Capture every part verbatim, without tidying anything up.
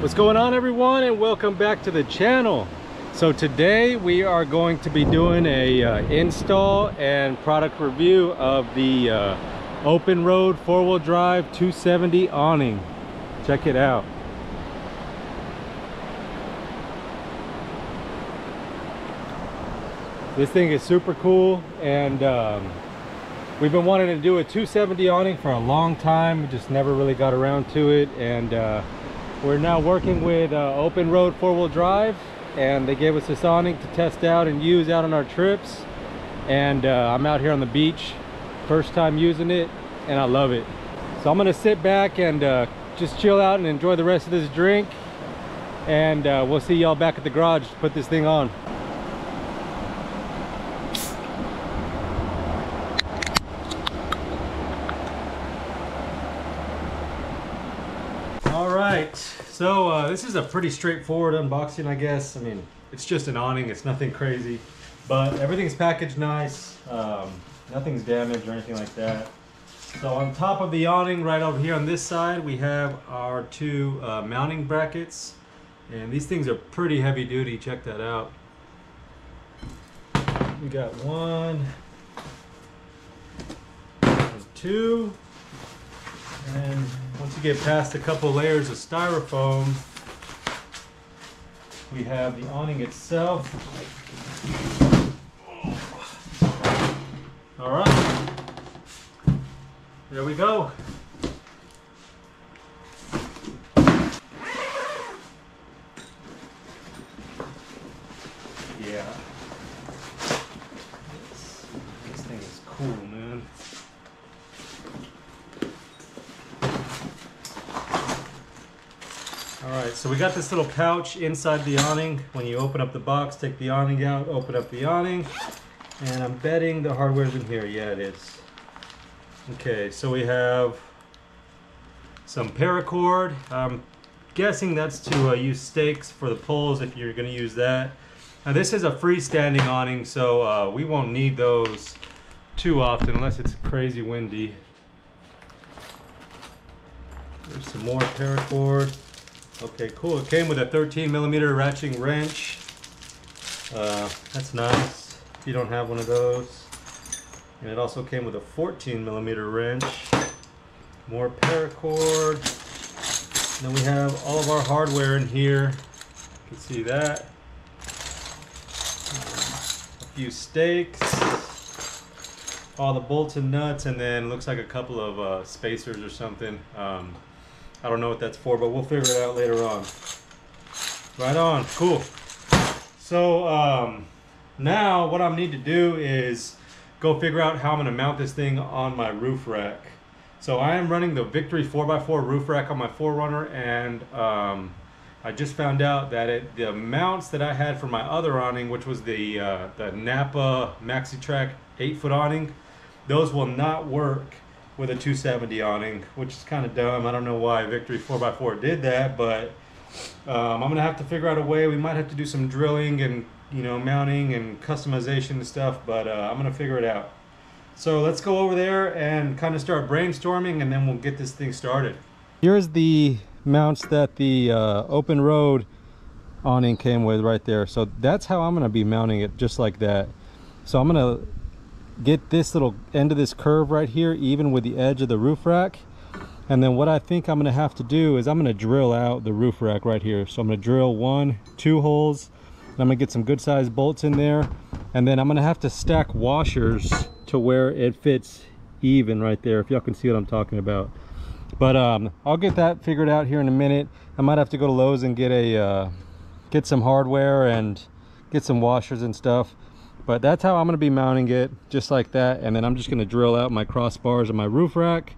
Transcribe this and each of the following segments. What's going on, everyone, and welcome back to the channel. So today we are going to be doing a uh, install and product review of the uh, Open Road Four Wheel Drive two seventy awning. Check it out. This thing is super cool, and um, we've been wanting to do a two seventy awning for a long time. We just never really got around to it, and uh, we're now working with uh, Open Road Four Wheel Drive, and they gave us this awning to test out and use out on our trips. And uh, I'm out here on the beach, first time using it, and I love it. So I'm gonna sit back and uh, just chill out and enjoy the rest of this drink, and uh, we'll see y'all back at the garage to put this thing on. So uh, this is a pretty straightforward unboxing, I guess. I mean, it's just an awning, it's nothing crazy, but everything's packaged nice. Um, nothing's damaged or anything like that. So on top of the awning, right over here on this side, we have our two uh, mounting brackets, and these things are pretty heavy duty. Check that out. We got one, two, and once you get past a couple layers of styrofoam, we have the awning itself. All right, there we go. Yeah, this, this thing is cool, man. Alright, so we got this little pouch inside the awning. When you open up the box, take the awning out, open up the awning, and I'm betting the hardware's in here. Yeah, it is. Okay, so we have some paracord. I'm guessing that's to uh, use stakes for the poles if you're going to use that. Now this is a freestanding awning, so uh, we won't need those too often unless it's crazy windy. There's some more paracord. Okay, cool. It came with a thirteen millimeter ratcheting wrench. Uh, that's nice if you don't have one of those. And it also came with a fourteen millimeter wrench. More paracord. And then we have all of our hardware in here. You can see that. A few stakes. All the bolts and nuts, and then looks like a couple of uh, spacers or something. Um, I don't know what that's for, but we'll figure it out later on. Right on, cool. So um, now what I need to do is go figure out how I'm gonna mount this thing on my roof rack. So I am running the Victory four by four roof rack on my four runner, and um, I just found out that it, the mounts that I had for my other awning, which was the, uh, the Napa Maxi-Track eight foot awning, those will not work with a two seventy awning, which is kind of dumb. I don't know why Victory four by four did that, but um, I'm gonna have to figure out a way. We might have to do some drilling and, you know, mounting and customization and stuff, but uh, I'm gonna figure it out. So let's go over there and kind of start brainstorming, and then we'll get this thing started. Here's the mounts that the uh, Open Road awning came with right there. So that's how I'm gonna be mounting it, just like that. So I'm gonna get this little end of this curve right here even with the edge of the roof rack, and then what I think I'm gonna have to do is I'm gonna drill out the roof rack right here. So I'm gonna drill one two holes, and I'm gonna get some good sized bolts in there, and then I'm gonna have to stack washers to where it fits even right there, if y'all can see what I'm talking about. But um I'll get that figured out here in a minute. I might have to go to Lowe's and get a uh get some hardware and get some washers and stuff. But that's how I'm going to be mounting it, just like that. And then I'm just going to drill out my crossbars and my roof rack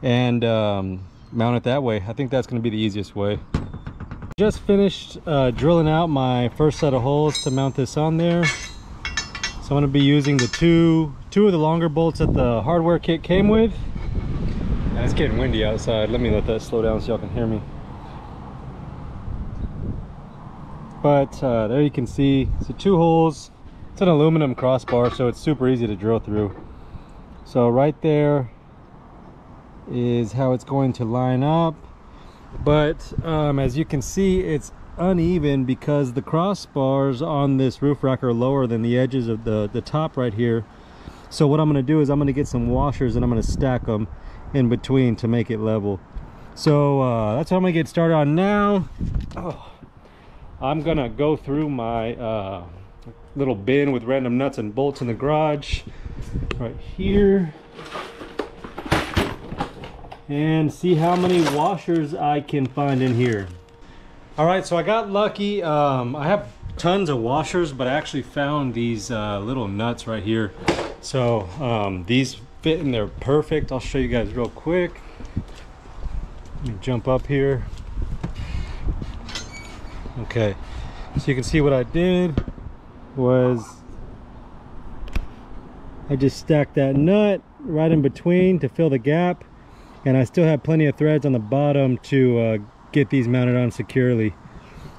and um, mount it that way. I think that's going to be the easiest way. Just finished uh, drilling out my first set of holes to mount this on there. So I'm going to be using the two, two of the longer bolts that the hardware kit came with. Now it's getting windy outside. Let me let that slow down so y'all can hear me. But uh, there you can see, so two holes. It's an aluminum crossbar, so it's super easy to drill through. So right there is how it's going to line up. but um, as you can see, it's uneven because the crossbars on this roof rack are lower than the edges of the the top right here. So what I'm going to do is I'm going to get some washers and I'm going to stack them in between to make it level. So uh, that's what I'm going to get started on now. Oh, I'm going to go through my uh, little bin with random nuts and bolts in the garage right here and see how many washers I can find in here. All right, so I got lucky. um, I have tons of washers, but I actually found these uh, little nuts right here. So um, these fit in there perfect. I'll show you guys real quick. Let me jump up here. Okay, so you can see what I did was I just stacked that nut right in between to fill the gap, and I still have plenty of threads on the bottom to uh, get these mounted on securely.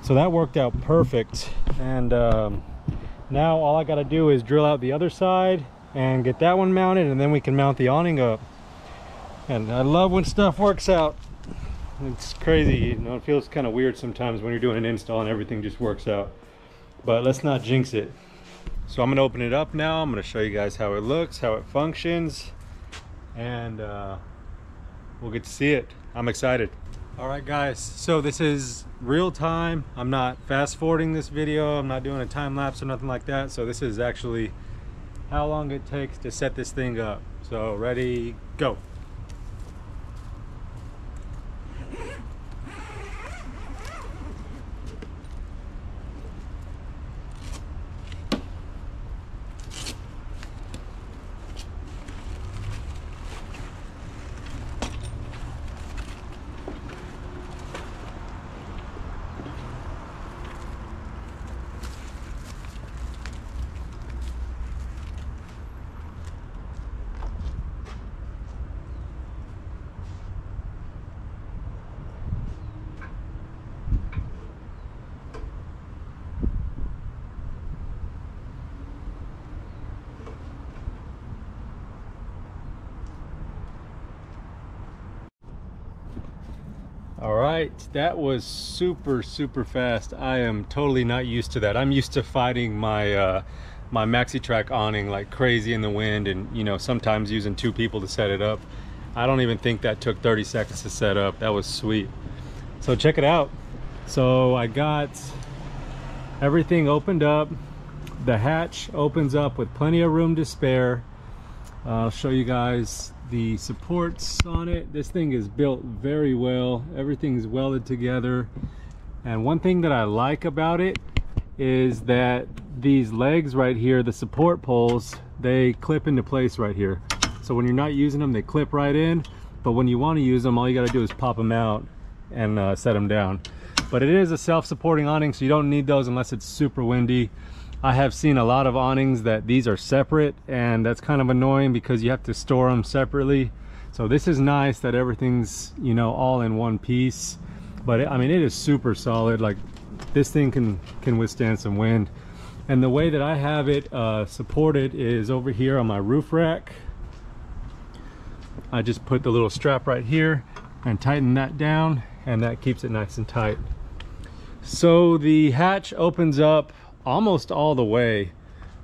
So that worked out perfect. And um, now all I got to do is drill out the other side and get that one mounted, and then we can mount the awning up. And I love when stuff works out. It's crazy, you know, it feels kind of weird sometimes when you're doing an install and everything just works out. But let's not jinx it. So I'm gonna open it up now. I'm gonna show you guys how it looks, how it functions, and uh, we'll get to see it. I'm excited. All right, guys, so this is real time. I'm not fast forwarding this video. I'm not doing a time lapse or nothing like that. So this is actually how long it takes to set this thing up. So ready, go. All right, that was super, super fast. I am totally not used to that. I'm used to fighting my uh, my Maxi-Track awning like crazy in the wind, and you know, sometimes using two people to set it up. I don't even think that took thirty seconds to set up. That was sweet. So check it out. So I got everything opened up. The hatch opens up with plenty of room to spare. I'll show you guys the supports on it. This thing is built very well. Everything's welded together. And one thing that I like about it is that these legs right here, the support poles, they clip into place right here. So when you're not using them, they clip right in. But when you want to use them, all you got to do is pop them out and uh, set them down. But it is a self-supporting awning, so you don't need those unless it's super windy. I have seen a lot of awnings that these are separate, and that's kind of annoying because you have to store them separately. So this is nice that everything's, you know, all in one piece. But it, I mean, it is super solid. Like, this thing can can withstand some wind. And the way that I have it uh, supported is over here on my roof rack. I just put the little strap right here and tighten that down, and that keeps it nice and tight. So the hatch opens up almost all the way,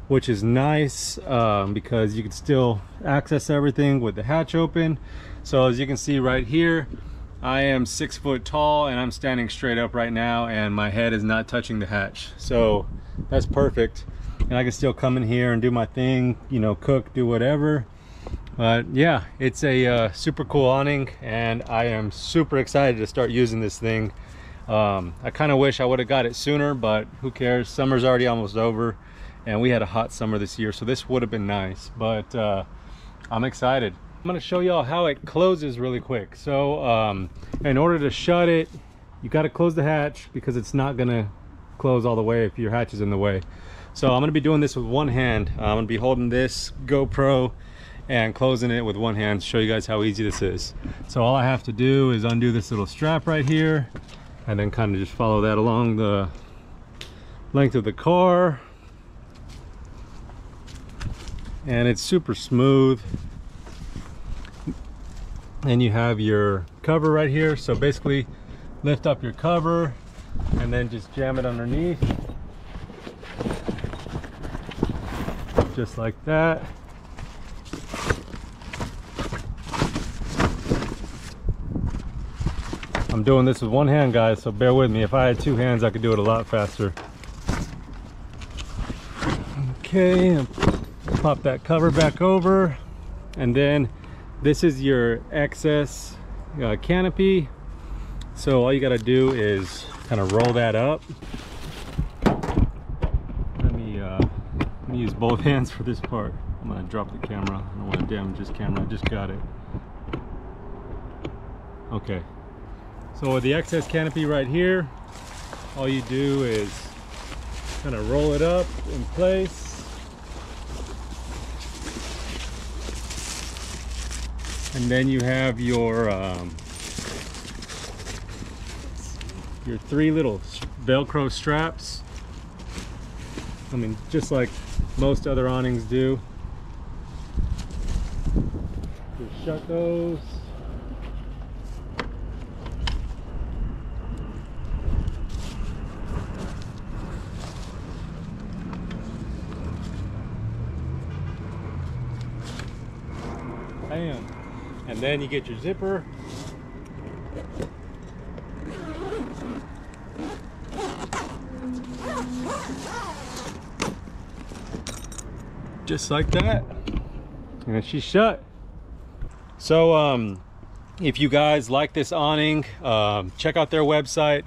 which is nice um, because you can still access everything with the hatch open. So as you can see right here, I am six foot tall and I'm standing straight up right now, and my head is not touching the hatch. So that's perfect, and I can still come in here and do my thing, you know, cook, do whatever. But yeah, it's a uh, super cool awning, and I am super excited to start using this thing. Um, I kind of wish I would have got it sooner, but who cares? Summer's already almost over, and we had a hot summer this year, so this would have been nice. But uh, I'm excited. I'm going to show y'all how it closes really quick. So um, in order to shut it, you got to close the hatch because it's not going to close all the way if your hatch is in the way. So I'm going to be doing this with one hand. I'm going to be holding this GoPro and closing it with one hand to show you guys how easy this is. So all I have to do is undo this little strap right here, and then kind of just follow that along the length of the car, and it's super smooth. And you have your cover right here. So basically lift up your cover and then just jam it underneath, just like that. I'm doing this with one hand, guys, so bear with me. If I had two hands, I could do it a lot faster. Okay, pop that cover back over, and then this is your excess uh, canopy. So all you got to do is kind of roll that up. Let me, uh, let me use both hands for this part. I'm going to drop the camera. I don't want to damage this camera. I just got it. Okay. So with the excess canopy right here, all you do is kind of roll it up in place. And then you have your um, your three little Velcro straps. I mean, just like most other awnings do. Just shut those. Bam. And then you get your zipper. Just like that. And she's shut. So um, if you guys like this awning, um, check out their website,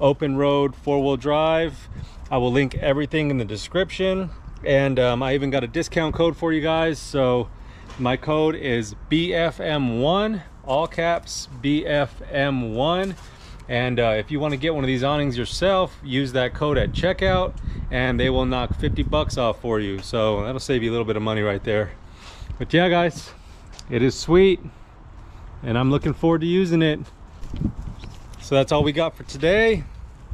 Open Road Four Wheel Drive. I will link everything in the description. And um, I even got a discount code for you guys. So my code is B F M one, all caps, B F M one. And uh, if you want to get one of these awnings yourself, use that code at checkout and they will knock fifty bucks off for you. So that'll save you a little bit of money right there. But yeah, guys, it is sweet and I'm looking forward to using it. So that's all we got for today.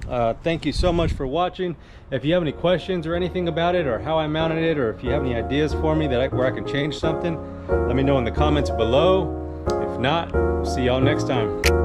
Uh, thank you so much for watching. If you have any questions or anything about it, or how I mounted it, or if you have any ideas for me that I, where I can change something, let me know in the comments below. If not, see y'all next time.